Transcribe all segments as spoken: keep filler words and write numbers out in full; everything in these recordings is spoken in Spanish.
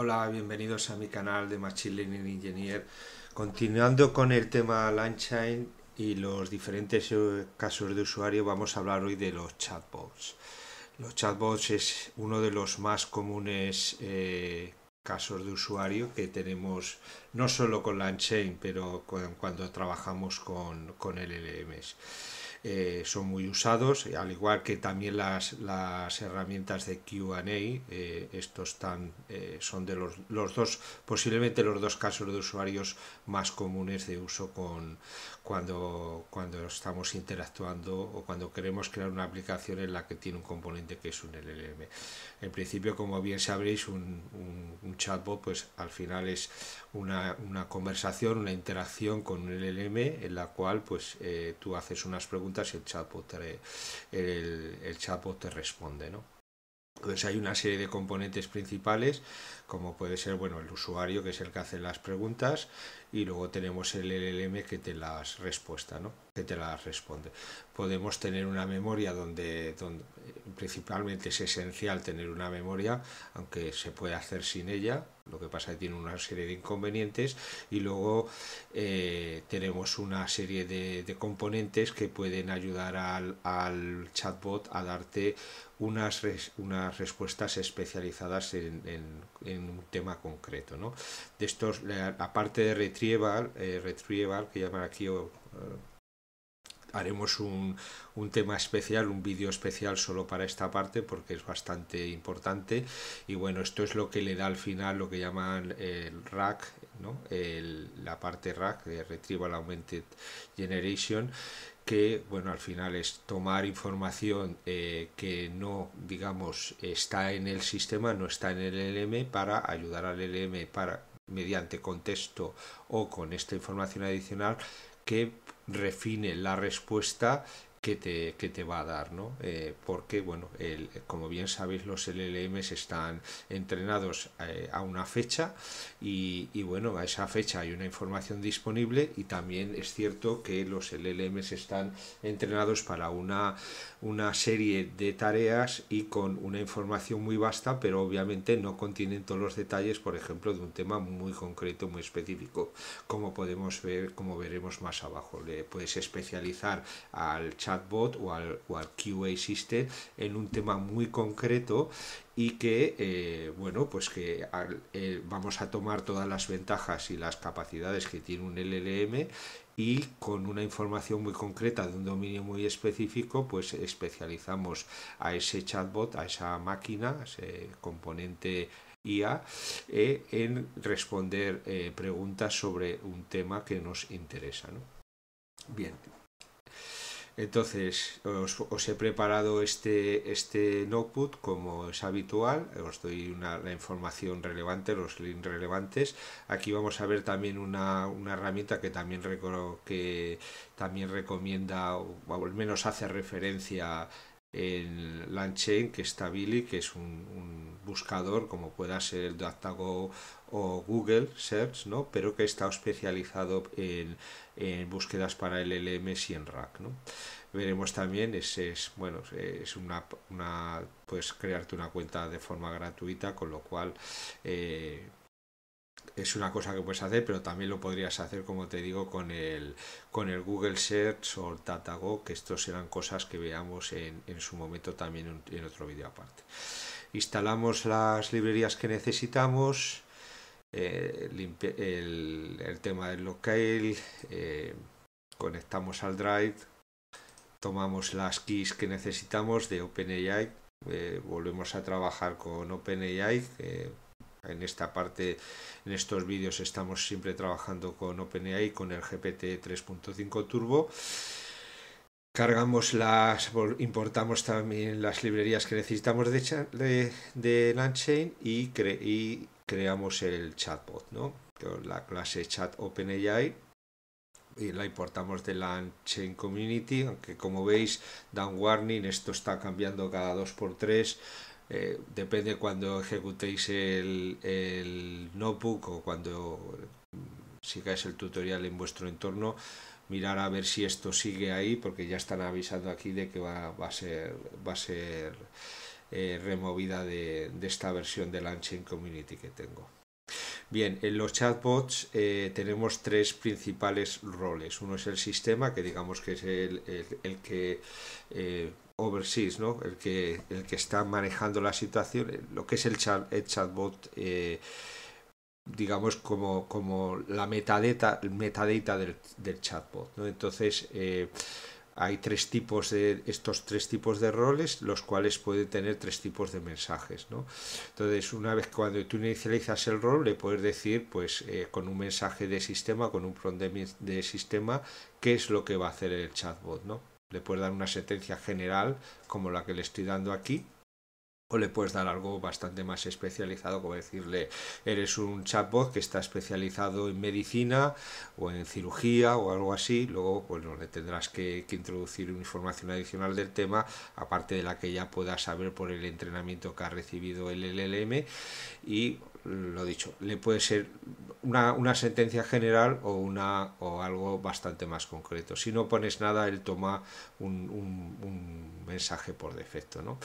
Hola, bienvenidos a mi canal de Machine Learning Engineer. Continuando con el tema LangChain y los diferentes casos de usuario, vamos a hablar hoy de los chatbots. Los chatbots es uno de los más comunes eh, casos de usuario que tenemos, no solo con LangChain, pero con, cuando trabajamos con, con L L Ms. Eh, son muy usados, al igual que también las, las herramientas de Q and A. Eh, estos tan, eh, son de los, los dos, posiblemente los dos casos de usuarios más comunes de uso con, cuando, cuando estamos interactuando o cuando queremos crear una aplicación en la que tiene un componente que es un L L M. En principio, como bien sabréis, un, un, un chatbot, pues al final es una, una conversación, una interacción con un L L M en la cual pues eh, tú haces unas preguntas y el chatbot te, el, el chatbot te responde, ¿no? Entonces hay una serie de componentes principales, como puede ser, bueno, el usuario, que es el que hace las preguntas, y luego tenemos el L L M que te las respuesta, ¿no? Que te las responde. Podemos tener una memoria donde, donde principalmente es esencial tener una memoria, aunque se puede hacer sin ella, lo que pasa es que tiene una serie de inconvenientes, y luego eh, tenemos una serie de, de componentes que pueden ayudar al, al chatbot a darte unas, res, unas respuestas especializadas en, en, en un tema concreto, ¿no? De estos, la parte de retrieval, eh, retrieval que llaman aquí... O, haremos un, un tema especial, un vídeo especial solo para esta parte porque es bastante importante. Y bueno, esto es lo que le da al final lo que llaman el R A G, ¿no? El, la parte R A G, Retrieval Augmented Generation, que bueno, al final es tomar información eh, que no, digamos, está en el sistema, no está en el L L M, para ayudar al L L M para, mediante contexto o con esta información adicional, que refine la respuesta que te, que te va a dar, ¿no? Eh, porque, bueno, el, como bien sabéis, los L L Ms están entrenados eh, a una fecha y, y, bueno, a esa fecha hay una información disponible, y también es cierto que los L L Ms están entrenados para una, una serie de tareas y con una información muy vasta, pero obviamente no contienen todos los detalles, por ejemplo, de un tema muy concreto, muy específico, como podemos ver, como veremos más abajo. Le puedes especializar al chat chatbot o al, o al Q A System en un tema muy concreto, y que, eh, bueno, pues que al, eh, vamos a tomar todas las ventajas y las capacidades que tiene un L L M, y con una información muy concreta de un dominio muy específico, pues especializamos a ese chatbot, a esa máquina, a ese componente I A, eh, en responder eh, preguntas sobre un tema que nos interesa, ¿no? Bien. Entonces, os, os he preparado este, este notebook, como es habitual. Os doy una, la información relevante, los links relevantes. Aquí vamos a ver también una, una herramienta que también, que también recomienda, o al menos hace referencia en LangChain, que es Tavily, que es un, un buscador, como pueda ser el DuckDuckGo o Google Search, ¿no? Pero que está especializado en, en búsquedas para L L Ms y en R A G, ¿no? Veremos también, es, es bueno, es una, una, puedes crearte una cuenta de forma gratuita, con lo cual eh, es una cosa que puedes hacer, pero también lo podrías hacer, como te digo, con el, con el Google Search o el DuckDuckGo, que estos serán cosas que veamos en, en su momento también en, en otro vídeo aparte. Instalamos las librerías que necesitamos. Eh, limpia, el, el tema del locale, eh, conectamos al drive, tomamos las keys que necesitamos de OpenAI, eh, volvemos a trabajar con OpenAI, eh, en esta parte, en estos vídeos estamos siempre trabajando con OpenAI, con el G P T tres punto cinco turbo. Cargamos las, importamos también las librerías que necesitamos de, de, de LangChain y, cre, y creamos el chatbot, ¿no? La clase chat OpenAI, y la importamos de LangChain Community, aunque como veis da un warning, esto está cambiando cada dos por tres. Eh, depende cuando ejecutéis el, el notebook o cuando sigáis el tutorial en vuestro entorno. Mirar a ver si esto sigue ahí, porque ya están avisando aquí de que va, va a ser, va a ser eh, removida de, de esta versión de LangChain Community que tengo. Bien, en los chatbots eh, tenemos tres principales roles. Uno es el sistema, que digamos que es el, el, el que eh, oversees, ¿no? el, que, el que está manejando la situación, lo que es el, chat, el chatbot, eh, digamos como, como la metadata, metadata del, del chatbot, ¿no? Entonces eh, hay tres tipos de estos tres tipos de roles, los cuales pueden tener tres tipos de mensajes, ¿no? Entonces, una vez cuando tú inicializas el rol, le puedes decir, pues, eh, con un mensaje de sistema, con un prompt de, de sistema, qué es lo que va a hacer el chatbot, ¿no? Le puedes dar una sentencia general, como la que le estoy dando aquí, o le puedes dar algo bastante más especializado, como decirle, eres un chatbot que está especializado en medicina o en cirugía o algo así. Luego, bueno, le tendrás que, que introducir una información adicional del tema, aparte de la que ya pueda saber por el entrenamiento que ha recibido el L L M. Y lo dicho, le puede ser una, una sentencia general o, una, o algo bastante más concreto. Si no pones nada, él toma un, un, un mensaje por defecto, ¿no?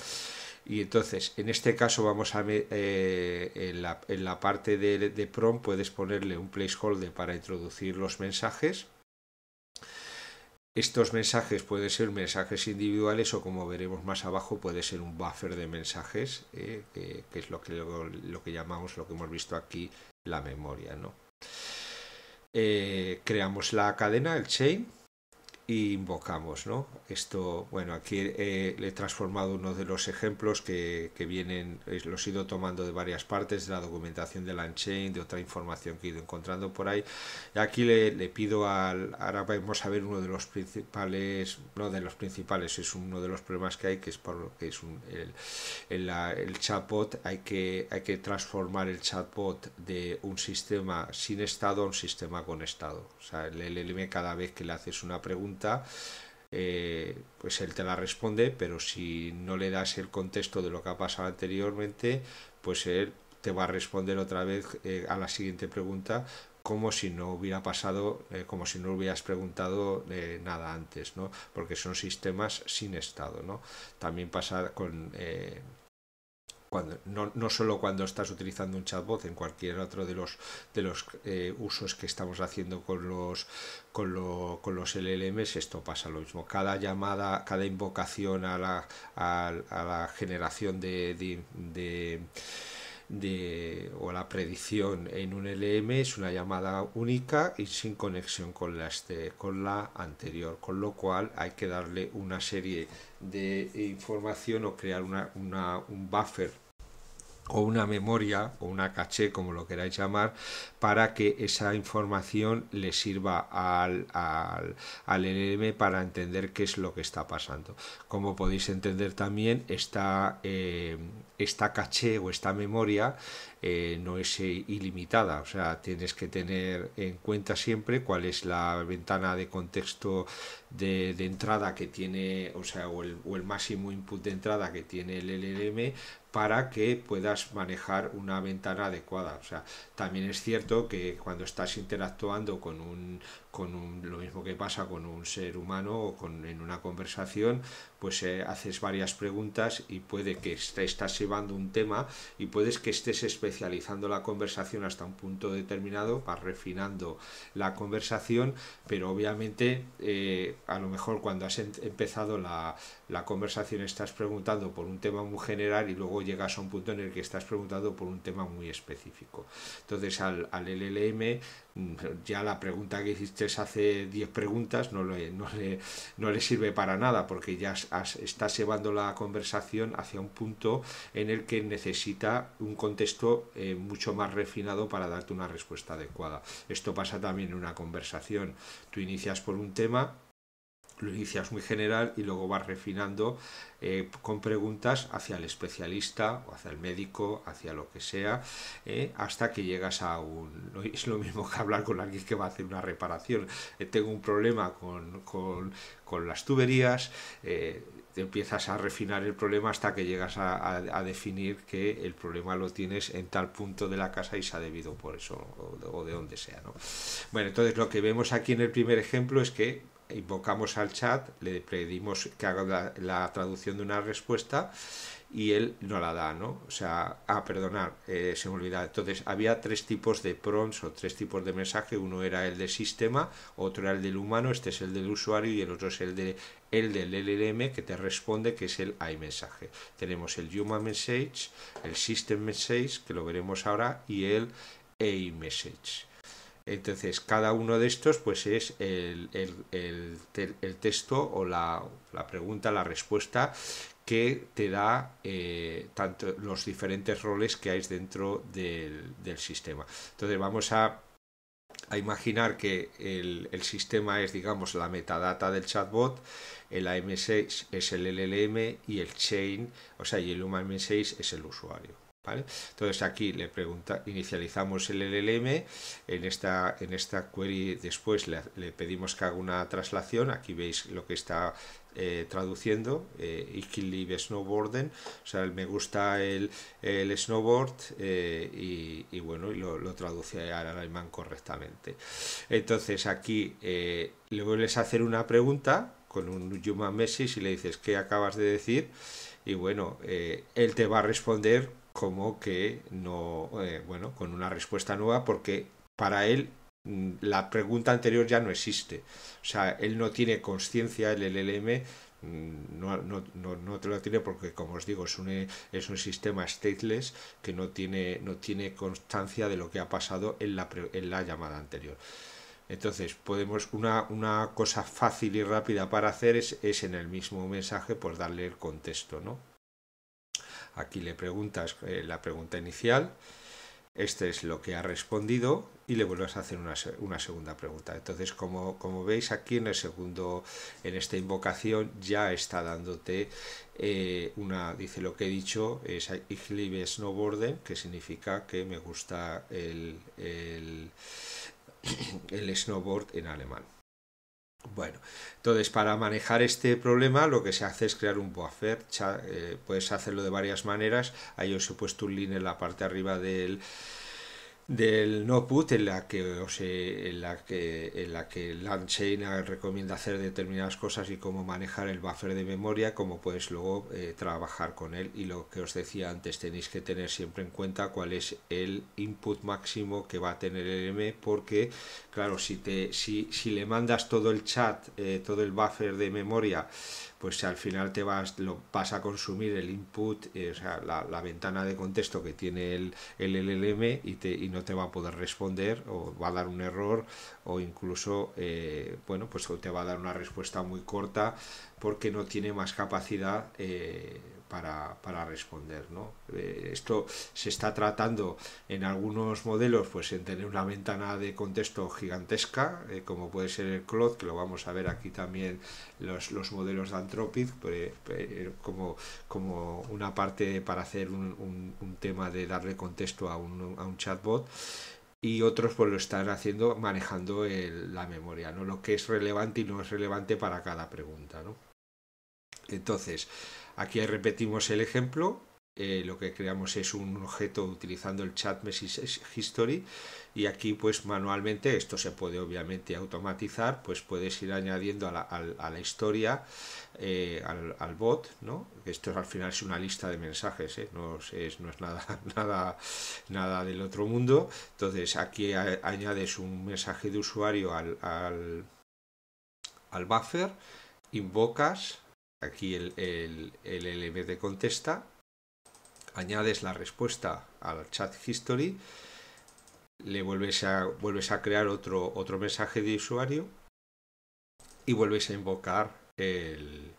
Y entonces, en este caso, vamos a eh, en, la, en la parte de, de prompt puedes ponerle un placeholder para introducir los mensajes. Estos mensajes pueden ser mensajes individuales o, como veremos más abajo, puede ser un buffer de mensajes, eh, que, que es lo que, lo, lo que llamamos, lo que hemos visto aquí, la memoria, ¿no? Eh, creamos la cadena, el chain, y invocamos, ¿no? Esto, bueno, aquí eh, le he transformado uno de los ejemplos que, que vienen, los he ido tomando de varias partes, de la documentación de LangChain, de otra información que he ido encontrando por ahí. Y aquí le, le pido al, ahora vamos a ver uno de los principales, no de los principales, es uno de los problemas que hay, que es por lo que es un, el, el, el chatbot, hay que, hay que transformar el chatbot de un sistema sin estado a un sistema con estado. O sea, el L L M, cada vez que le haces una pregunta, Eh, pues él te la responde, pero si no le das el contexto de lo que ha pasado anteriormente, pues él te va a responder otra vez eh, a la siguiente pregunta como si no hubiera pasado, eh, como si no hubieras preguntado eh, nada antes, ¿no? Porque son sistemas sin estado, ¿no? También pasa con... Eh, Cuando, no, no solo cuando estás utilizando un chatbot, en cualquier otro de los, de los eh, usos que estamos haciendo con los, con, lo, con los L L Ms, esto pasa lo mismo. Cada llamada, cada invocación a la, a, a la generación de... de, de De, o la predicción en un L M es una llamada única y sin conexión con la, este, con la anterior, con lo cual hay que darle una serie de información o crear una, una, un buffer o una memoria o una caché, como lo queráis llamar, para que esa información le sirva al, al, al L L M para entender qué es lo que está pasando. Como podéis entender también, esta, eh, esta caché o esta memoria eh, no es ilimitada, o sea, tienes que tener en cuenta siempre cuál es la ventana de contexto de, de entrada que tiene, o sea, o el, o el máximo input de entrada que tiene el L L M, para que puedas manejar una ventana adecuada. O sea, también es cierto que cuando estás interactuando con un, con un lo mismo que pasa con un ser humano o con, en una conversación, pues eh, haces varias preguntas y puede que estás llevando un tema y puedes que estés especializando la conversación hasta un punto determinado, vas refinando la conversación, pero obviamente eh, a lo mejor cuando has empezado la, la conversación estás preguntando por un tema muy general y luego llegas a un punto en el que estás preguntando por un tema muy específico. Entonces al, al L L M ya la pregunta que hiciste hace diez preguntas no le, no, le, no le sirve para nada, porque ya has, estás llevando la conversación hacia un punto en el que necesita un contexto eh, mucho más refinado para darte una respuesta adecuada. Esto pasa también en una conversación. Tú inicias por un tema, lo inicias muy general y luego vas refinando eh, con preguntas hacia el especialista o hacia el médico, hacia lo que sea, eh, hasta que llegas a un... Es lo mismo que hablar con alguien que va a hacer una reparación. Eh, tengo un problema con, con, con las tuberías... Eh, empiezas a refinar el problema hasta que llegas a, a, a definir que el problema lo tienes en tal punto de la casa y se ha debido por eso, o, o de donde sea, ¿no? Bueno, entonces lo que vemos aquí en el primer ejemplo es que invocamos al chat, le pedimos que haga la, la traducción de una respuesta y él no la da, ¿no? O sea, ah, perdonar, eh, se me olvidaba. Entonces, había tres tipos de prompts o tres tipos de mensaje. Uno era el de sistema, otro era el del humano, este es el del usuario, y el otro es el, de, el del L L M que te responde, que es el iMessage. Tenemos el Human Message, el System Message, que lo veremos ahora, y el A I Message. Entonces, cada uno de estos pues es el, el, el, el texto o la, la pregunta, la respuesta que te da eh, tanto los diferentes roles que hay dentro del, del sistema. Entonces, vamos a, a imaginar que el, el sistema es, digamos, la metadata del chatbot, el A M seis es el L L M y el chain, o sea, y el Human M seis es el usuario. ¿Vale? Entonces aquí le pregunta, inicializamos el L L M, en esta, en esta query después le, le pedimos que haga una traslación, aquí veis lo que está eh, traduciendo, eh, I can live snowboarden, o sea, me gusta el, el snowboard eh, y, y bueno, y lo, lo traduce al alemán correctamente. Entonces aquí eh, le vuelves a hacer una pregunta con un human message y le dices ¿qué acabas de decir? Y bueno, eh, él te va a responder como que no, eh, bueno, con una respuesta nueva, porque para él la pregunta anterior ya no existe, o sea, él no tiene conciencia, el L L M no, no, no, no te lo tiene, porque como os digo, es un, es un sistema stateless que no tiene, no tiene constancia de lo que ha pasado en la, pre, en la llamada anterior. Entonces, podemos una, una cosa fácil y rápida para hacer es, es en el mismo mensaje, pues darle el contexto, ¿no? Aquí le preguntas eh, la pregunta inicial, este es lo que ha respondido y le vuelves a hacer una, una segunda pregunta. Entonces, como, como veis aquí en el segundo, en esta invocación ya está dándote eh, una, dice lo que he dicho es Ich liebe Snowboarden, que significa que me gusta el, el, el snowboard en alemán. Bueno, entonces para manejar este problema lo que se hace es crear un buffer, eh, puedes hacerlo de varias maneras. Ahí os he puesto un link en la parte arriba del, del notebook en la que os he, en la que, en la que LangChain recomienda hacer determinadas cosas y cómo manejar el buffer de memoria, cómo puedes luego eh, trabajar con él. Y lo que os decía antes, tenéis que tener siempre en cuenta cuál es el input máximo que va a tener el L L M, porque claro, si te si, si le mandas todo el chat, eh, todo el buffer de memoria, pues al final te vas, lo, vas a consumir el input, eh, o sea, la, la ventana de contexto que tiene el, el L L M, y, te, y no te va a poder responder, o va a dar un error, o incluso eh, bueno, pues te va a dar una respuesta muy corta porque no tiene más capacidad eh, para, para responder, ¿no? Eh, esto se está tratando en algunos modelos pues en tener una ventana de contexto gigantesca, eh, como puede ser el Claude, que lo vamos a ver aquí también, los, los modelos de Anthropic, eh, eh, como, como una parte para hacer un, un, un tema de darle contexto a un, a un chatbot, y otros pues lo están haciendo manejando el, la memoria, ¿no? Lo que es relevante y no es relevante para cada pregunta, ¿no? Entonces, aquí repetimos el ejemplo, eh, lo que creamos es un objeto utilizando el chat message history, y aquí pues manualmente, esto se puede obviamente automatizar, pues puedes ir añadiendo a la, a la historia, eh, al, al bot, ¿no? Esto al final es una lista de mensajes, ¿eh? no es, no es nada, nada, nada del otro mundo. Entonces aquí a, añades un mensaje de usuario al, al, al buffer, invocas, aquí el, el, el L L M te contesta, añades la respuesta al chat history, le vuelves a, vuelves a crear otro, otro mensaje de usuario y vuelves a invocar el,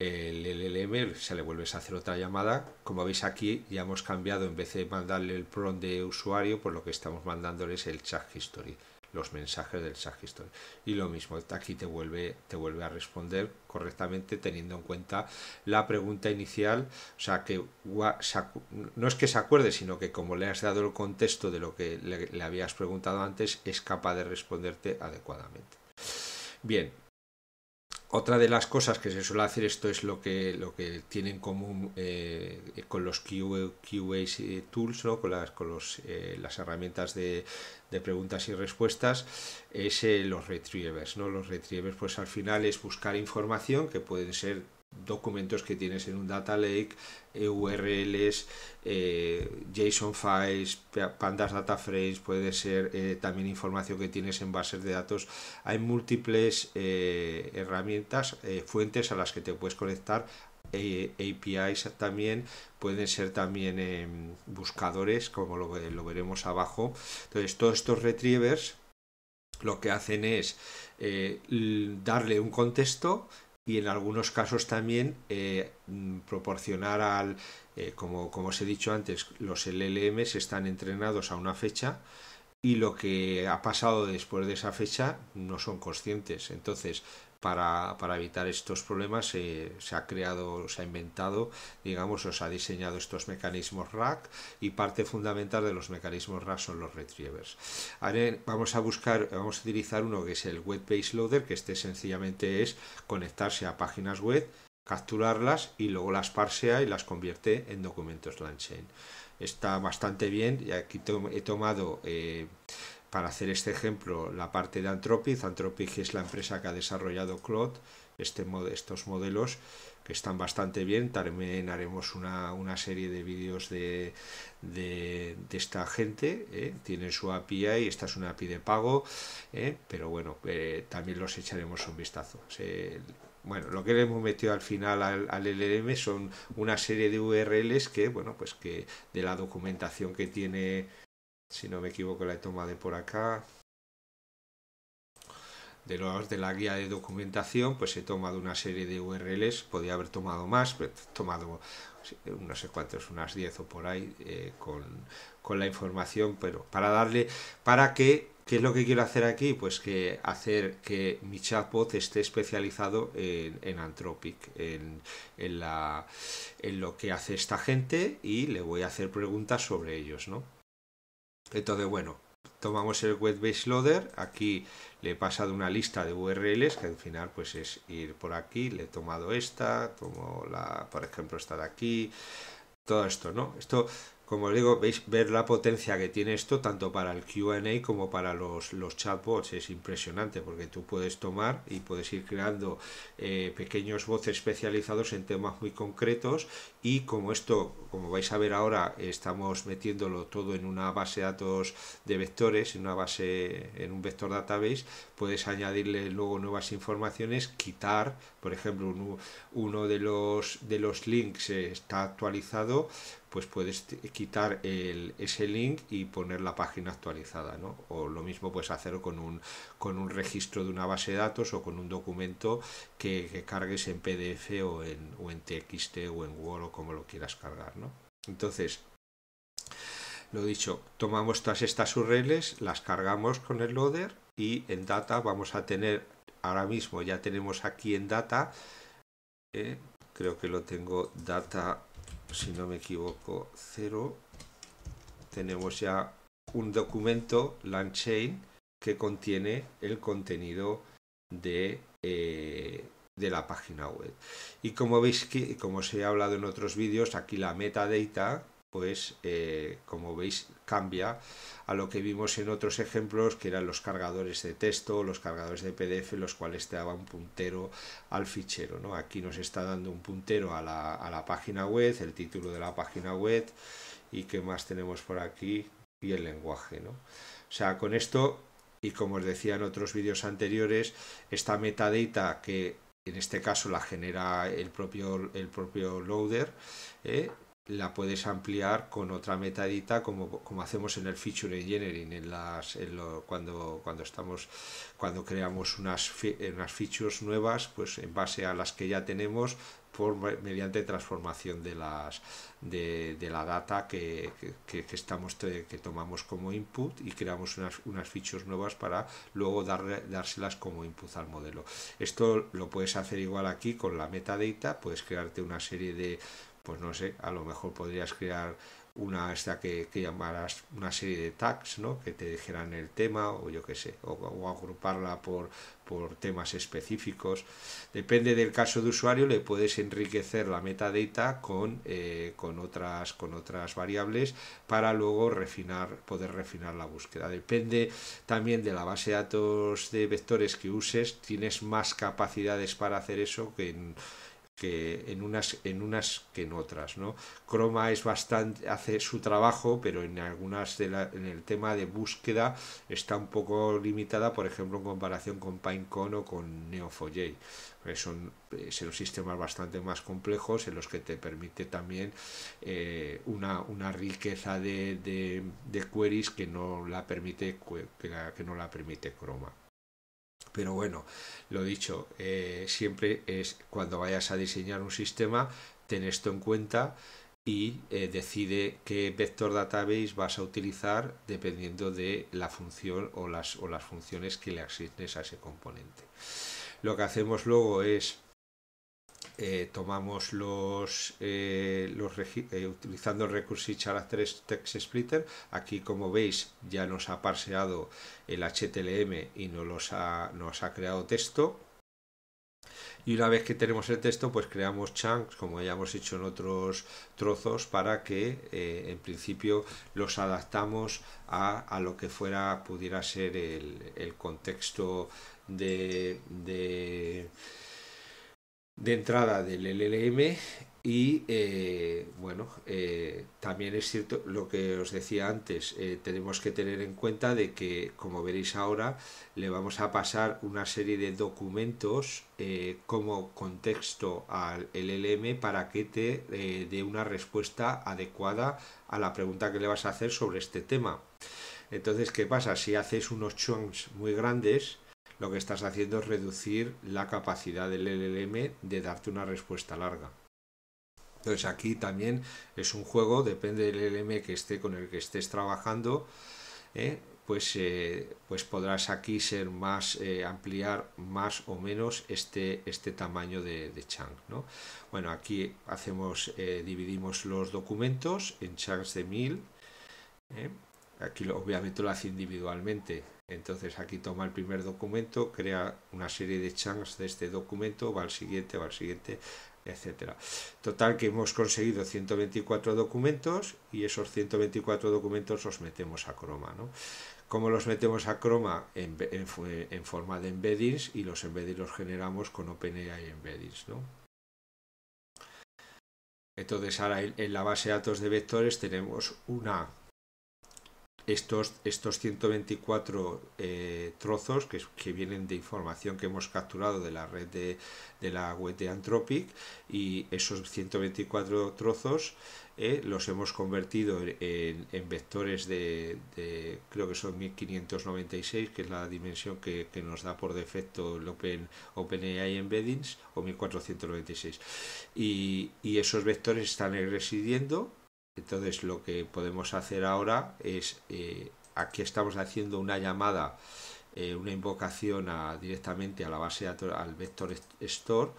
el L L M, se le vuelves a hacer otra llamada. Como veis aquí ya hemos cambiado, en vez de mandarle el prompt de usuario, por lo que estamos mandándole es el chat history, los mensajes del chat history, y lo mismo aquí te vuelve te vuelve a responder correctamente teniendo en cuenta la pregunta inicial. O sea que no es que se acuerde, sino que como le has dado el contexto de lo que le, le habías preguntado antes, es capaz de responderte adecuadamente. Bien, otra de las cosas que se suele hacer, esto es lo que, lo que tiene en común eh, con los Q A tools, ¿no? con, las, con los, eh, las herramientas de, de preguntas y respuestas, es eh, los retrievers, ¿no? Los retrievers pues al final es buscar información que pueden ser documentos que tienes en un data lake, U R Ls, eh, JSON files, pandas data frames, puede ser eh, también información que tienes en bases de datos. Hay múltiples eh, herramientas, eh, fuentes a las que te puedes conectar, eh, A P Is también, pueden ser también eh, buscadores, como lo, lo veremos abajo. Entonces, todos estos retrievers lo que hacen es eh, darle un contexto y en algunos casos también eh, proporcionar al, eh, como, como os he dicho antes, los L L Ms están entrenados a una fecha y lo que ha pasado después de esa fecha no son conscientes. Entonces, para, para evitar estos problemas eh, se ha creado, se ha inventado, digamos, o se ha diseñado estos mecanismos R A C, y parte fundamental de los mecanismos R A C son los retrievers. Ahora vamos a buscar, vamos a utilizar uno que es el Web Page Loader, que este sencillamente es conectarse a páginas web, capturarlas y luego las parsea y las convierte en documentos LangChain. Está bastante bien, y aquí to- he tomado... Eh, Para hacer este ejemplo, la parte de Anthropic. Anthropic es la empresa que ha desarrollado Claude, este, estos modelos que están bastante bien. También haremos una, una serie de vídeos de, de, de esta gente, ¿eh? Tienen su A P I, esta es una A P I de pago, ¿eh? Pero bueno, eh, también los echaremos un vistazo. Se, bueno, lo que le hemos metido al final al, al L L M son una serie de U R Ls que, bueno, pues que de la documentación que tiene. Si no me equivoco, la he tomado de por acá, de los de la guía de documentación, pues he tomado una serie de U R Ls. Podía haber tomado más, pero he tomado no sé cuántos, unas diez o por ahí, eh, con, con la información, pero para darle, para que, ¿qué es lo que quiero hacer aquí? Pues que hacer que mi chatbot esté especializado en, en Anthropic, en, en, la, en lo que hace esta gente, y le voy a hacer preguntas sobre ellos, ¿no? Entonces, bueno, tomamos el Web Page Loader, aquí le he pasado una lista de U R Ls, que al final pues es ir por aquí, le he tomado esta, como la, por ejemplo, esta de aquí, todo esto, ¿no? Esto, como os digo, veis, ver la potencia que tiene esto, tanto para el Q and A como para los, los chatbots, es impresionante, porque tú puedes tomar y puedes ir creando eh, pequeños bots especializados en temas muy concretos, y como esto, como vais a ver ahora, estamos metiéndolo todo en una base de datos de vectores, en una base, en un vector database, puedes añadirle luego nuevas informaciones, quitar, por ejemplo, un, uno de los, de los links eh, está actualizado, pues puedes quitar el, ese link y poner la página actualizada, ¿no? O lo mismo puedes hacer con un, con un registro de una base de datos o con un documento que, que cargues en P D F o en, o en T X T o en Word o como lo quieras cargar, ¿no? Entonces, lo dicho, tomamos todas estas U R Ls, las cargamos con el loader y en data vamos a tener, ahora mismo ya tenemos aquí en data, eh, creo que lo tengo data... si no me equivoco, cero, tenemos ya un documento LangChain que contiene el contenido de, eh, de la página web. Y como veis, que como os he hablado en otros vídeos, aquí la metadata, pues eh, como veis, cambia a lo que vimos en otros ejemplos, que eran los cargadores de texto, los cargadores de P D F, los cuales te daban un puntero al fichero, ¿no? Aquí nos está dando un puntero a la, a la página web, el título de la página web, y qué más tenemos por aquí, y el lenguaje, ¿no? O sea, con esto, y como os decía en otros vídeos anteriores, esta metadata que en este caso la genera el propio, el propio loader, ¿eh? La puedes ampliar con otra metadata, como, como hacemos en el feature engineering, en las, en lo, cuando, cuando, estamos, cuando creamos unas, unas features nuevas, pues en base a las que ya tenemos, por, mediante transformación de, las, de, de la data que, que, que, estamos, que tomamos como input, y creamos unas, unas features nuevas para luego darle, dárselas como input al modelo. Esto lo puedes hacer igual aquí con la metadata, puedes crearte una serie de... pues no sé, a lo mejor podrías crear una esta que, que llamaras una serie de tags, ¿no? Que te dijeran el tema, o yo qué sé, o, o agruparla por, por temas específicos. Depende del caso de usuario, le puedes enriquecer la metadata con, eh, con, otras, con otras variables para luego refinar, poder refinar la búsqueda. Depende también de la base de datos de vectores que uses, tienes más capacidades para hacer eso que en... que en unas, en unas que en otras, ¿no? Chroma es bastante, hace su trabajo, pero en algunas de la, en el tema de búsqueda está un poco limitada, por ejemplo, en comparación con Pinecon o con Neo cuatro J. Son, son sistemas bastante más complejos en los que te permite también eh, una, una riqueza de, de, de queries que no la permite que, la, que no la permite Chroma. Pero bueno, lo dicho, eh, siempre es cuando vayas a diseñar un sistema, ten esto en cuenta y eh, decide qué vector database vas a utilizar dependiendo de la función o las, o las funciones que le asignes a ese componente. Lo que hacemos luego es, eh, tomamos los, eh, los eh, utilizando el Recursive Character Text Splitter, aquí como veis ya nos ha parseado el H T M L y nos, los ha, nos ha creado texto. Y una vez que tenemos el texto, pues creamos chunks, como ya hemos hecho en otros trozos, para que eh, en principio los adaptamos a, a lo que fuera pudiera ser el, el contexto de, de, de entrada del L L M. Y eh, bueno, eh, también es cierto lo que os decía antes, eh, tenemos que tener en cuenta de que, como veréis ahora, le vamos a pasar una serie de documentos eh, como contexto al L L M para que te eh, dé una respuesta adecuada a la pregunta que le vas a hacer sobre este tema. Entonces, ¿qué pasa? Si haces unos chunks muy grandes, lo que estás haciendo es reducir la capacidad del L L M de darte una respuesta larga. Entonces aquí también es un juego, depende del L L M que esté, con el que estés trabajando, ¿eh? Pues, eh, pues podrás aquí ser más, eh, ampliar más o menos este, este tamaño de, de chunk, ¿no? Bueno, aquí hacemos, eh, dividimos los documentos en chunks de mil, ¿eh? Aquí lo, obviamente lo hace individualmente. Entonces aquí toma el primer documento, crea una serie de chunks de este documento, va al siguiente, va al siguiente, etcétera. Total que hemos conseguido ciento veinticuatro documentos y esos ciento veinticuatro documentos los metemos a Chroma, ¿no? ¿Cómo los metemos a Chroma? En, en, en forma de embeddings, y los embeddings los generamos con OpenAI Embeddings, ¿no? Entonces ahora en la base de datos de vectores tenemos una... Estos, estos ciento veinticuatro eh, trozos que, que vienen de información que hemos capturado de la red de, de la web de Anthropic, y esos ciento veinticuatro trozos eh, los hemos convertido en, en vectores de, de, creo que son mil quinientos noventa y seis, que es la dimensión que, que nos da por defecto el Open, OpenAI Embeddings, o mil cuatrocientos noventa y seis. Y, y esos vectores están residiendo. Entonces lo que podemos hacer ahora es, eh, aquí estamos haciendo una llamada, eh, una invocación a, directamente a la base de datos, al vector store,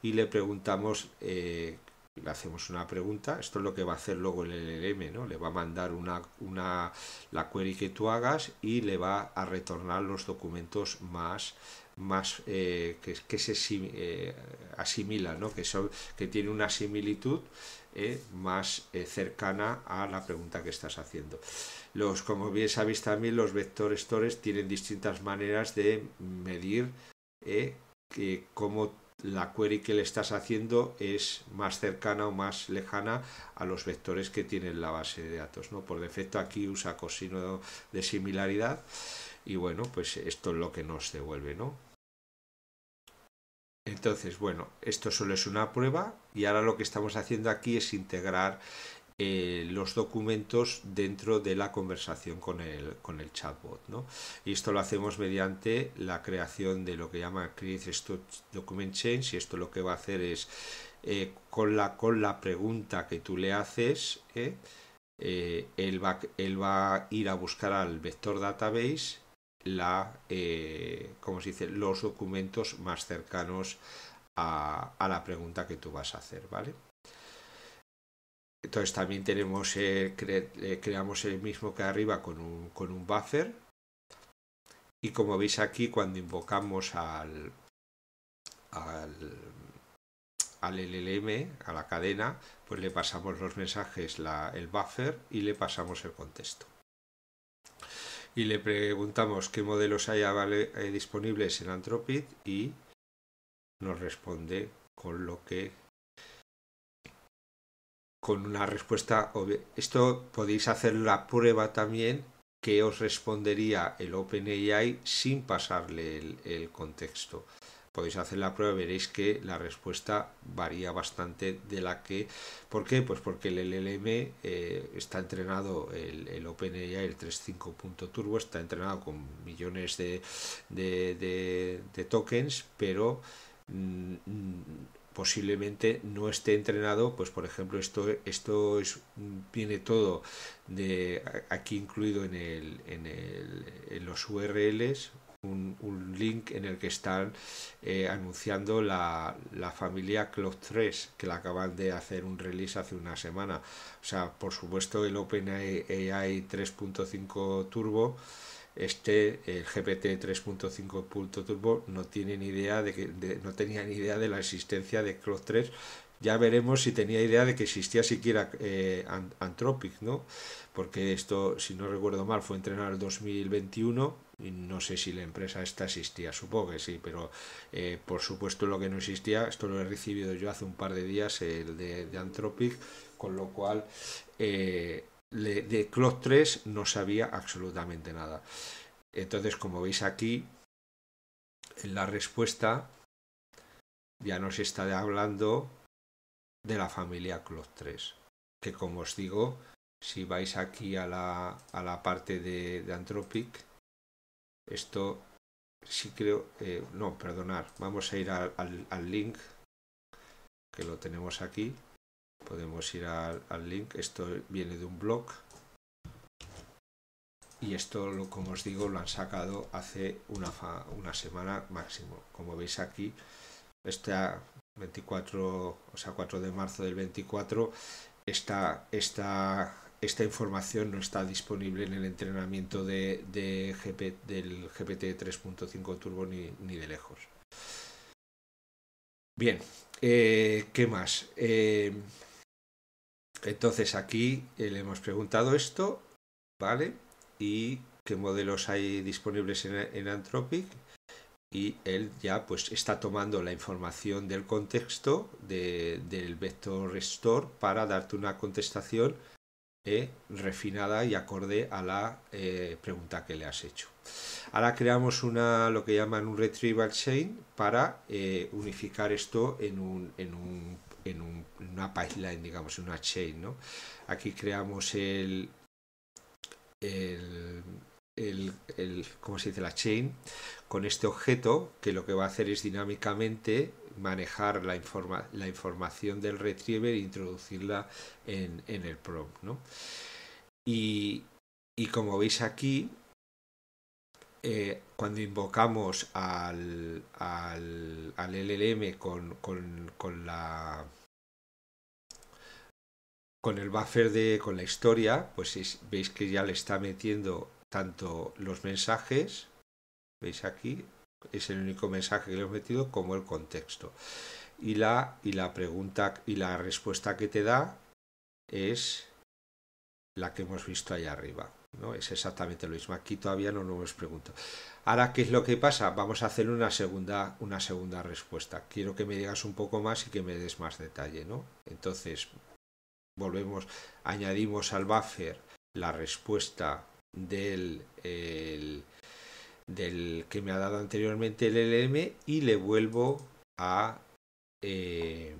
y le preguntamos, eh, le hacemos una pregunta. Esto es lo que va a hacer luego el L L M, ¿no? Le va a mandar una, una, la query que tú hagas y le va a retornar los documentos más... más eh, que, que se eh, asimila, ¿no? que, son, que tiene una similitud eh, más eh, cercana a la pregunta que estás haciendo. Los, como bien sabéis también, los vector stores tienen distintas maneras de medir eh, que, cómo la query que le estás haciendo es más cercana o más lejana a los vectores que tiene la base de datos, ¿no? Por defecto aquí usa cosino de similaridad, y bueno, pues esto es lo que nos devuelve, ¿no? Entonces, bueno, esto solo es una prueba, y ahora lo que estamos haciendo aquí es integrar eh, los documentos dentro de la conversación con el, con el chatbot, ¿no? Y esto lo hacemos mediante la creación de lo que llama Create Document Change, y esto lo que va a hacer es, eh, con, la, con la pregunta que tú le haces, ¿eh? Eh, él, va, él va a ir a buscar al vector database la, eh, como se dice, los documentos más cercanos a, a la pregunta que tú vas a hacer, ¿vale? Entonces también tenemos, eh, cre, eh, creamos el mismo que arriba con un, con un buffer, y como veis aquí, cuando invocamos al, al, al L L M, a la cadena, pues le pasamos los mensajes, la, el buffer, y le pasamos el contexto. Y le preguntamos qué modelos hay disponibles en Anthropic, y nos responde con lo que con una respuesta obvia. Esto podéis hacer la prueba también, que os respondería el OpenAI sin pasarle el, el contexto. Podéis hacer la prueba, veréis que la respuesta varía bastante de la que... ¿Por qué? Pues porque el L L M eh, está entrenado, el, el OpenAI, el tres punto cinco punto turbo, está entrenado con millones de, de, de, de tokens, pero mmm, posiblemente no esté entrenado, pues por ejemplo, esto, esto es, viene todo de aquí incluido en, el, en, el, en los U R Ls, Un, un link en el que están eh, anunciando la, la familia Claude tres, que la acaban de hacer un release hace una semana. O sea, por supuesto el OpenAI tres punto cinco turbo, este, el G P T tres punto cinco punto turbo, no tiene ni idea de que de, no tenía ni idea de la existencia de Claude tres. Ya veremos si tenía idea de que existía siquiera eh, Anthropic, ¿no? Porque esto, si no recuerdo mal, fue entrenado en dos mil veintiuno. No sé si la empresa esta existía, supongo que sí, pero eh, por supuesto lo que no existía, esto lo he recibido yo hace un par de días, el de, de Anthropic, con lo cual eh, le, de Claude tres no sabía absolutamente nada. Entonces, como veis aquí, en la respuesta ya nos está hablando de la familia Claude tres, que como os digo, si vais aquí a la, a la parte de, de Anthropic, esto sí creo... Eh, no, perdonad. Vamos a ir al, al, al link, que lo tenemos aquí. Podemos ir al, al link. Esto viene de un blog. Y esto, lo, como os digo, lo han sacado hace una, fa, una semana máximo. Como veis aquí, está veinticuatro, o sea, cuatro de marzo del veinticuatro, está... está esta información no está disponible en el entrenamiento de, de G P, del G P T tres punto cinco turbo ni, ni de lejos. Bien, eh, ¿qué más? Eh, entonces aquí eh, le hemos preguntado esto, ¿vale? Y qué modelos hay disponibles en, en Anthropic. Y él ya pues está tomando la información del contexto de, del vector store para darte una contestación Eh, refinada y acorde a la eh, pregunta que le has hecho. Ahora creamos una, lo que llaman un Retrieval Chain para eh, unificar esto en, un, en, un, en, un, en una pipeline, digamos, en una chain, ¿no? Aquí creamos el, el, el, el ¿cómo se dice? La chain con este objeto que lo que va a hacer es dinámicamente manejar la, informa la información del retriever e introducirla en, en el prompt, ¿no? Y, y como veis aquí, eh, cuando invocamos al, al, al L L M con, con, con la... con el buffer de... con la historia, pues es, veis que ya le está metiendo tanto los mensajes, veis aquí, es el único mensaje que le he metido, como el contexto, y la, y la pregunta y la respuesta que te da es la que hemos visto ahí arriba, ¿no? Es exactamente lo mismo. Aquí todavía no nos hemos preguntado. Ahora, ¿qué es lo que pasa? Vamos a hacer una segunda, una segunda respuesta. Quiero que me digas un poco más y que me des más detalle, ¿no? Entonces volvemos, añadimos al buffer la respuesta del el, del que me ha dado anteriormente el L L M y le vuelvo a, eh,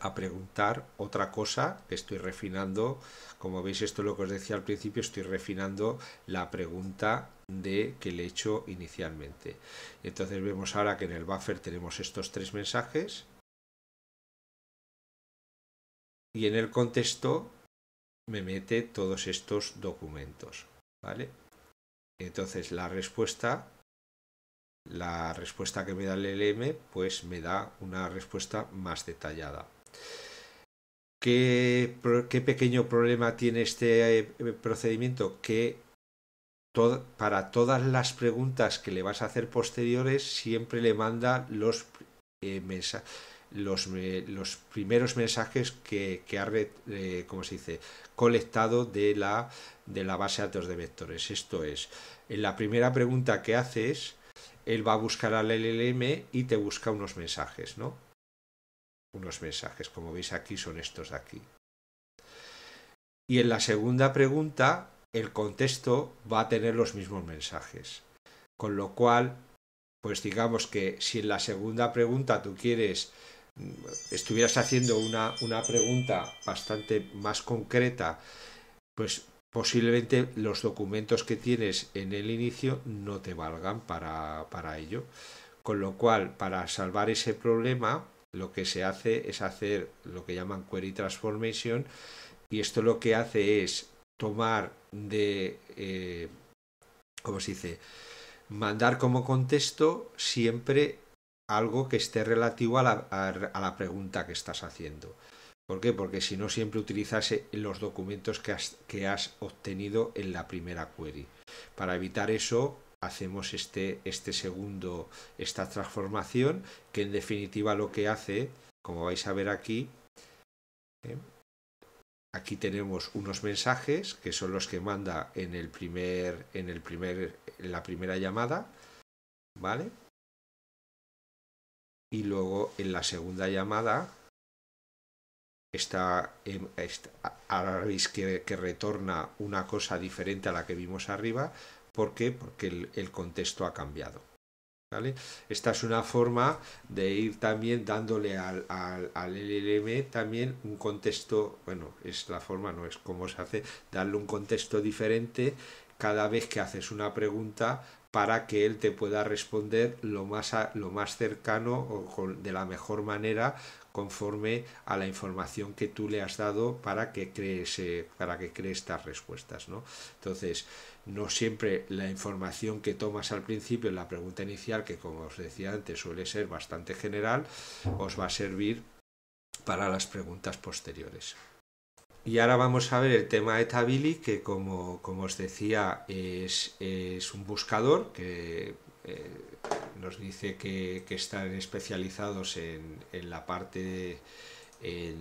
a preguntar otra cosa que estoy refinando. Como veis, esto es lo que os decía al principio, estoy refinando la pregunta de que le he hecho inicialmente. Entonces vemos ahora que en el buffer tenemos estos tres mensajes y en el contexto me mete todos estos documentos, ¿vale? Entonces la respuesta, la respuesta que me da el L L M, pues me da una respuesta más detallada. ¿Qué, qué pequeño problema tiene este procedimiento? Que to, para todas las preguntas que le vas a hacer posteriores, siempre le manda los, eh, mensa, los, eh, los primeros mensajes que, que ha eh, ¿cómo se dice? colectado de la... de la base de datos de vectores. Esto es, en la primera pregunta que haces, él va a buscar al L L M y te busca unos mensajes, ¿no? unos mensajes. Como veis aquí son estos de aquí. Y en la segunda pregunta el contexto va a tener los mismos mensajes. Con lo cual, pues digamos que si en la segunda pregunta tú quieres, estuvieras haciendo una, una pregunta bastante más concreta, pues posiblemente los documentos que tienes en el inicio no te valgan para, para ello. Con lo cual, para salvar ese problema, lo que se hace es hacer lo que llaman Query Transformation, y esto lo que hace es tomar de, eh, ¿cómo se dice?, mandar como contexto siempre algo que esté relativo a la, a, a la pregunta que estás haciendo. ¿Por qué? Porque si no, siempre utilizase los documentos que has, que has obtenido en la primera query. Para evitar eso, hacemos este, este segundo, esta transformación, que en definitiva lo que hace, como vais a ver aquí, ¿eh? Aquí tenemos unos mensajes que son los que manda en el primer, en el primer, en la primera llamada, ¿vale? Y luego en la segunda llamada, esta, esta, ahora veis que, que retorna una cosa diferente a la que vimos arriba. ¿Por qué? Porque el, el contexto ha cambiado, ¿vale? Esta es una forma de ir también dándole al, al, al L L M también un contexto, bueno, es la forma, no es como se hace, darle un contexto diferente cada vez que haces una pregunta para que él te pueda responder lo más, a, lo más cercano o con, de la mejor manera conforme a la información que tú le has dado para que cree, eh, para que cree estas respuestas, ¿no? Entonces, no siempre la información que tomas al principio en la pregunta inicial, que como os decía antes suele ser bastante general, os va a servir para las preguntas posteriores. Y ahora vamos a ver el tema de Tavily, que como, como os decía es, es un buscador que eh, nos dice que, que están especializados en, en la parte de, en,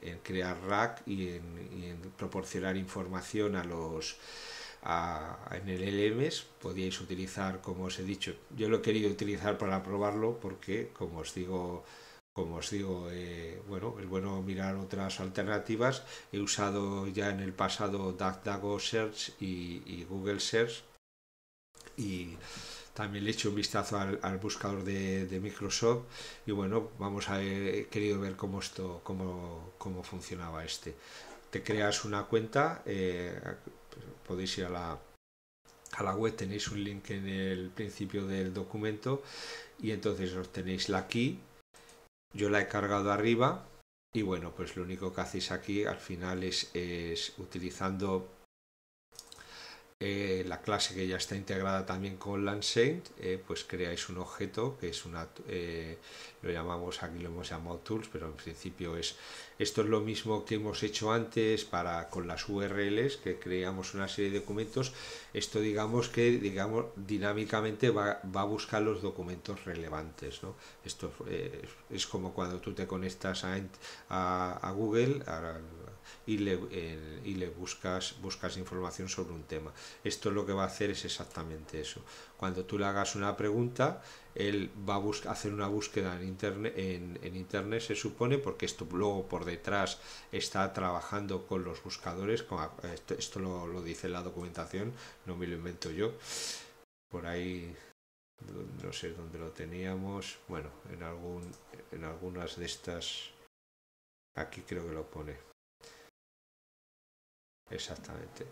en crear rack y en, y en proporcionar información a los A, en el L L Ms. Podíais utilizar, como os he dicho, yo lo he querido utilizar para probarlo porque, como os digo, como os digo, eh, bueno, es bueno mirar otras alternativas. He usado ya en el pasado DuckDuckGo Search y, y Google Search, y también le he hecho un vistazo al, al buscador de, de Microsoft. Y bueno, vamos a ver, he querido ver cómo esto, cómo, cómo funcionaba este. Te creas una cuenta. Eh, Podéis ir a la, a la web, tenéis un link en el principio del documento y entonces os tenéis la key. Yo la he cargado arriba y bueno, pues lo único que hacéis aquí al final es, es utilizando eh, la clase que ya está integrada también con LangChain, eh, pues creáis un objeto que es una, eh, lo llamamos, aquí lo hemos llamado tools, pero en principio es, esto es lo mismo que hemos hecho antes para, con las U R Ls, que creamos una serie de documentos. Esto digamos que digamos, dinámicamente va, va a buscar los documentos relevantes, ¿no? Esto eh, es como cuando tú te conectas a, a, a Google a, y, le, eh, y le buscas, buscas información sobre un tema. Esto lo que va a hacer es exactamente eso. Cuando tú le hagas una pregunta, él va a hacer una búsqueda en internet, en, en internet se supone, porque esto luego por detrás está trabajando con los buscadores, con, esto, esto lo, lo dice la documentación, no me lo invento yo, por ahí no sé dónde lo teníamos, bueno, en, algún, en algunas de estas, aquí creo que lo pone. Exactamente.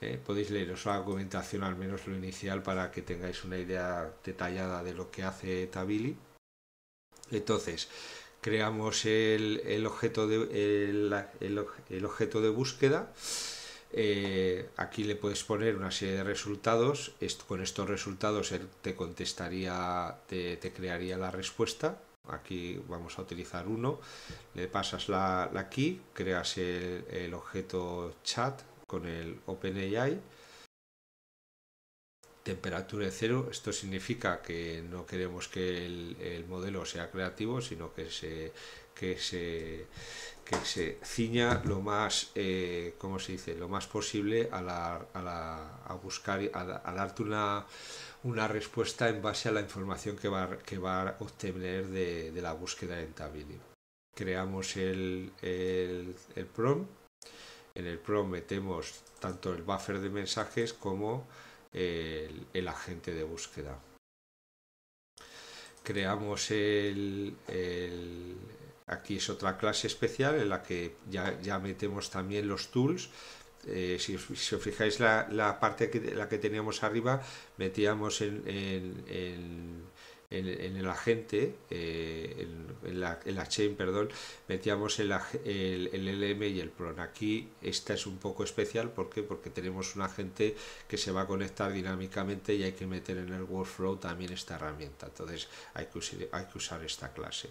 Eh, podéis leeros la documentación, al menos lo inicial, para que tengáis una idea detallada de lo que hace Tavily. Entonces, creamos el, el, objeto, de, el, el, el objeto de búsqueda. Eh, aquí le puedes poner una serie de resultados. Esto, con estos resultados él te contestaría, te, te crearía la respuesta. Aquí vamos a utilizar uno, le pasas la, la key, creas el, el objeto chat con el OpenAI, temperatura de cero, esto significa que no queremos que el, el modelo sea creativo, sino que se, que se, que se ciña lo más, eh, ¿cómo se dice?, lo más posible a, la, a, la, a buscar, a, a darte una... una respuesta en base a la información que va, que va a obtener de, de la búsqueda en Tavily. creamos el, el, el prompt. En el prompt metemos tanto el buffer de mensajes como el, el agente de búsqueda. Creamos el, el... Aquí es otra clase especial en la que ya, ya metemos también los tools. Eh, si, si os fijáis la, la parte que la que teníamos arriba, metíamos en, en, en, en, en el agente, eh, en, en, la, en la chain, perdón, metíamos el, el, el L M y el prompt. Aquí esta es un poco especial, ¿por qué? Porque tenemos un agente que se va a conectar dinámicamente y hay que meter en el workflow también esta herramienta. Entonces hay que usar, hay que usar esta clase.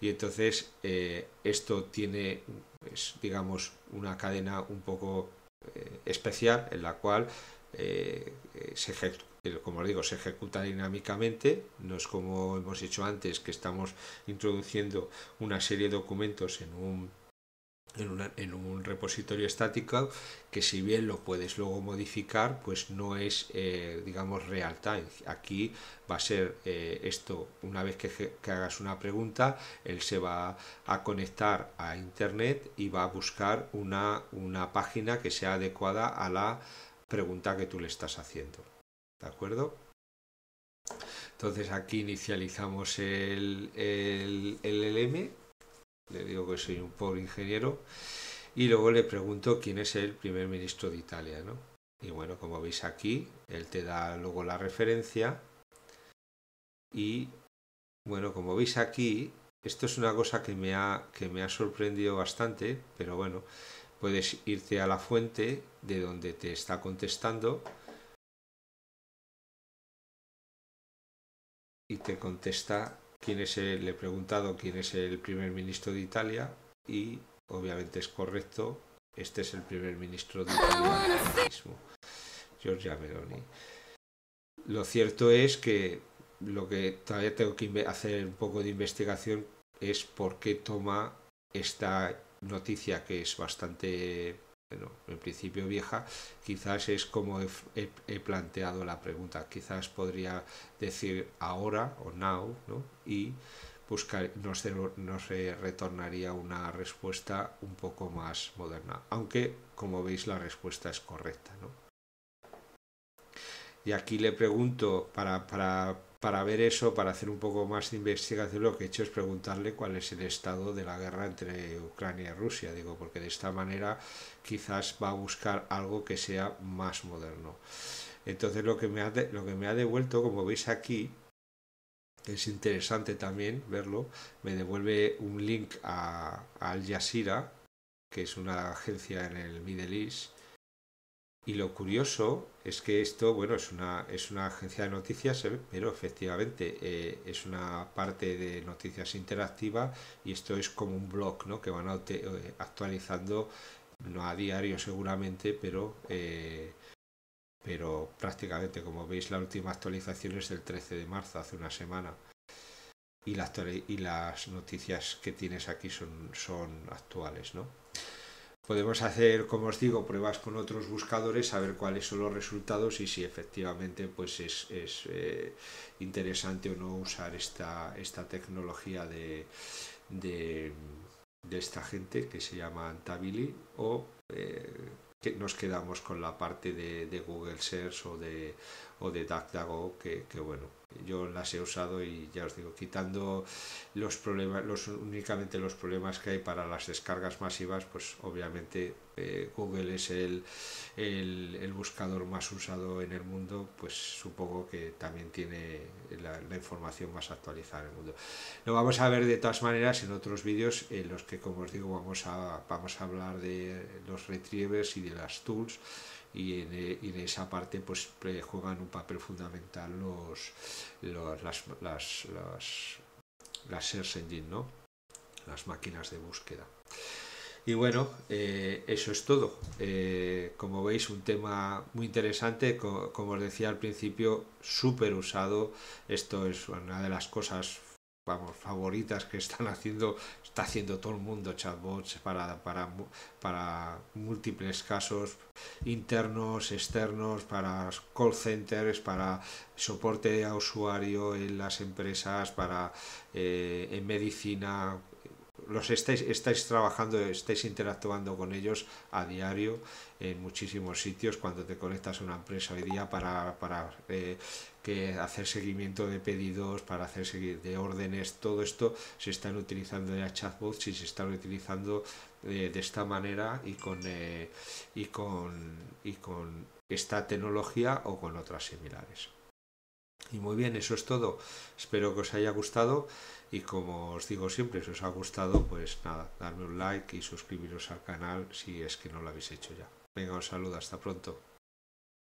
Y entonces eh, esto tiene, pues, digamos, una cadena un poco Eh, especial en la cual eh, se ejecuta, como os digo, se ejecuta dinámicamente. No es como hemos hecho antes, que estamos introduciendo una serie de documentos en un, en una, en un repositorio estático, que si bien lo puedes luego modificar, pues no es eh, digamos real time. Aquí va a ser eh, esto, una vez que, que hagas una pregunta, él se va a conectar a internet y va a buscar una, una página que sea adecuada a la pregunta que tú le estás haciendo, ¿de acuerdo? Entonces aquí inicializamos el, el, el L M, le digo que soy un pobre ingeniero, y luego le pregunto quién es el primer ministro de Italia, ¿no? Y bueno, como veis aquí, él te da luego la referencia. Y bueno, como veis aquí, esto es una cosa que me ha, que me ha sorprendido bastante, pero bueno, puedes irte a la fuente de donde te está contestando y te contesta quién es el, le he preguntado quién es el primer ministro de Italia, y obviamente es correcto, este es el primer ministro de Italia mismo, Giorgia Meloni. Lo cierto es que lo que todavía tengo que hacer un poco de investigación es por qué toma esta noticia, que es bastante, bueno, en principio vieja. Quizás es como he, he, he planteado la pregunta, quizás podría decir ahora o now, ¿no? Y buscar, nos, nos retornaría una respuesta un poco más moderna, aunque como veis la respuesta es correcta, ¿no? Y aquí le pregunto, para, para, para ver eso, para hacer un poco más de investigación, lo que he hecho es preguntarle cuál es el estado de la guerra entre Ucrania y Rusia, digo, porque de esta manera quizás va a buscar algo que sea más moderno. Entonces lo que me ha, lo que me ha devuelto, como veis aquí, es interesante también verlo, me devuelve un link a, a Al Jazeera, que es una agencia en el Middle East. Y lo curioso es que esto, bueno, es una, es una agencia de noticias, pero efectivamente eh, es una parte de noticias interactiva, y esto es como un blog, ¿no? Que van actualizando, no a diario seguramente, pero, eh, pero prácticamente, como veis, la última actualización es del trece de marzo, hace una semana. Y, la, y las noticias que tienes aquí son, son actuales, ¿no? Podemos hacer, como os digo, pruebas con otros buscadores, a ver cuáles son los resultados y si efectivamente pues es, es eh, interesante o no usar esta, esta tecnología de, de, de esta gente que se llama Tavily, o eh, que nos quedamos con la parte de, de Google Search o de, o de DuckDuckGo, que, que bueno, yo las he usado y ya os digo, quitando los problemas, los, únicamente los problemas que hay para las descargas masivas, pues obviamente eh, Google es el, el, el buscador más usado en el mundo, pues supongo que también tiene la, la información más actualizada en el mundo. Lo vamos a ver de todas maneras en otros vídeos en los que, como os digo, vamos a, vamos a hablar de los retrievers y de las tools. Y en, y en esa parte pues juegan un papel fundamental los, los las, las, las, las search engine, ¿no? Las máquinas de búsqueda. Y bueno, eh, eso es todo. Eh, como veis, un tema muy interesante, como, como os decía al principio, súper usado. Esto es una de las cosas, vamos, favoritas que están haciendo, está haciendo todo el mundo chatbots para, para, para múltiples casos internos, externos, para call centers, para soporte a usuario en las empresas, para eh, en medicina. los estáis, estáis trabajando, estáis interactuando con ellos a diario en muchísimos sitios cuando te conectas a una empresa hoy día para, para eh, que hacer seguimiento de pedidos, para hacer seguir de órdenes, todo esto se están utilizando ya chatbots y se están utilizando eh, de esta manera y con, eh, y, con, y con esta tecnología o con otras similares. Y muy bien, eso es todo. Espero que os haya gustado y como os digo siempre, si os ha gustado, pues nada, darme un like y suscribiros al canal si es que no lo habéis hecho ya. Venga, un saludo, hasta pronto.